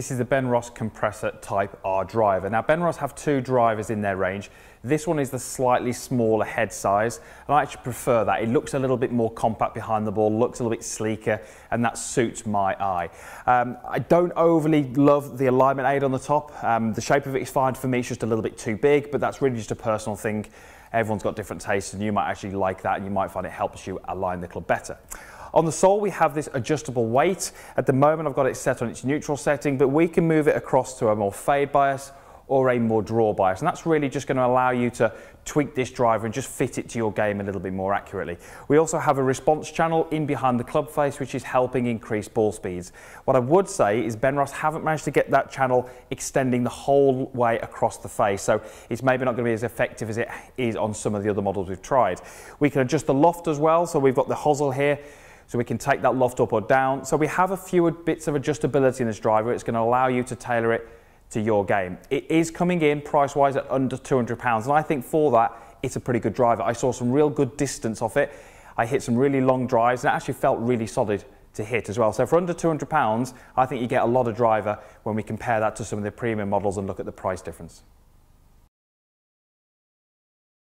This is the Ben Ross Compressor Type R driver. Now, Ben Ross have two drivers in their range. This one is the slightly smaller head size, and I actually prefer that. It looks a little bit more compact behind the ball, looks a little bit sleeker, and that suits my eye. I don't overly love the alignment aid on the top. The shape of it is fine for me, it's just a little bit too big, but that's really just a personal thing. Everyone's got different tastes, and you might actually like that, and you might find it helps you align the club better. On the sole, we have this adjustable weight. At the moment, I've got it set on its neutral setting, but we can move it across to a more fade bias or a more draw bias, and that's really just going to allow you to tweak this driver and just fit it to your game a little bit more accurately. We also have a response channel in behind the club face, which is helping increase ball speeds. What I would say is Ben Ross haven't managed to get that channel extending the whole way across the face, so it's maybe not going to be as effective as it is on some of the other models we've tried. We can adjust the loft as well, so we've got the hosel here, so we can take that loft up or down. So we have a few bits of adjustability in this driver. It's going to allow you to tailor it to your game. It is coming in price-wise at under £200, and I think for that, it's a pretty good driver. I saw some real good distance off it. I hit some really long drives, and it actually felt really solid to hit as well. So for under £200, I think you get a lot of driver when we compare that to some of the premium models and look at the price difference.